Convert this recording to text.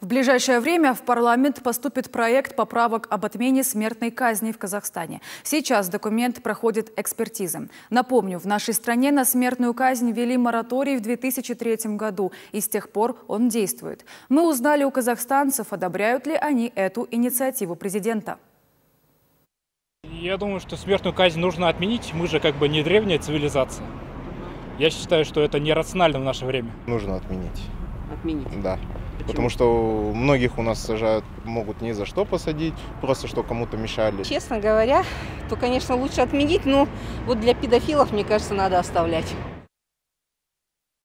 В ближайшее время в парламент поступит проект поправок об отмене смертной казни в Казахстане. Сейчас документ проходит экспертизы. Напомню, в нашей стране на смертную казнь ввели мораторий в 2003 году, и с тех пор он действует. Мы узнали у казахстанцев, одобряют ли они эту инициативу президента. Я думаю, что смертную казнь нужно отменить. Мы же как бы не древняя цивилизация. Я считаю, что это нерационально в наше время. Нужно отменить. Отменить? Да. Почему? Потому что многих у нас сажают, могут ни за что посадить, просто что кому-то мешали. Честно говоря, то, конечно, лучше отменить, но вот для педофилов, мне кажется, надо оставлять.